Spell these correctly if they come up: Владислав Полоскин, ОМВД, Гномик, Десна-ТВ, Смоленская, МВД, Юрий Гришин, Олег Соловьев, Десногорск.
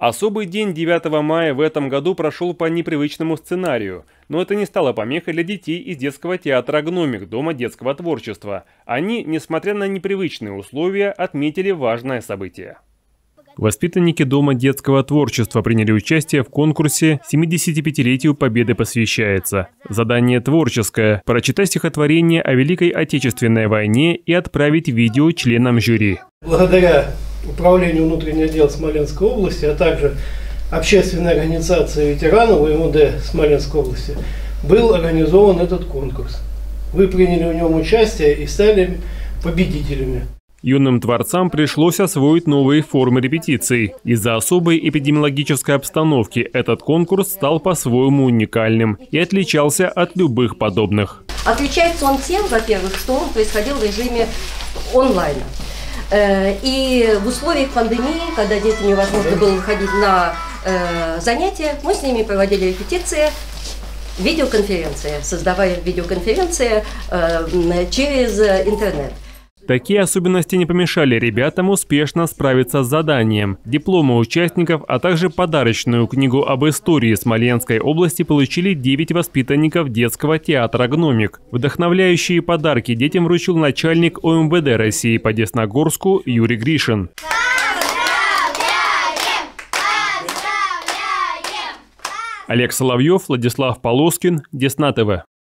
Особый день 9 мая в этом году прошел по непривычному сценарию, но это не стало помехой для детей из детского театра «Гномик» Дома детского творчества. Они, несмотря на непривычные условия, отметили важное событие. Воспитанники Дома детского творчества приняли участие в конкурсе «75-летию Победы посвящается». Задание творческое – прочитать стихотворение о Великой Отечественной войне и отправить видео членам жюри. Благодаря Управлению внутренних дел Смоленской области, а также общественной организации ветеранов МВД Смоленской области, был организован этот конкурс. Вы приняли в нем участие и стали победителями. Юным творцам пришлось освоить новые формы репетиций. Из-за особой эпидемиологической обстановки этот конкурс стал по-своему уникальным и отличался от любых подобных. Отличается он тем, во-первых, что он происходил в режиме онлайн. И в условиях пандемии, когда детям невозможно было выходить на занятия, мы с ними проводили репетиции, видеоконференции, создавая видеоконференции через интернет. Такие особенности не помешали ребятам успешно справиться с заданием. Дипломы участников, а также подарочную книгу об истории Смоленской области получили 9 воспитанников детского театра «Гномик». Вдохновляющие подарки детям вручил начальник ОМВД России по Десногорску Юрий Гришин. Поздравляем! Поздравляем! Олег Соловьев, Владислав Полоскин, Десна-ТВ.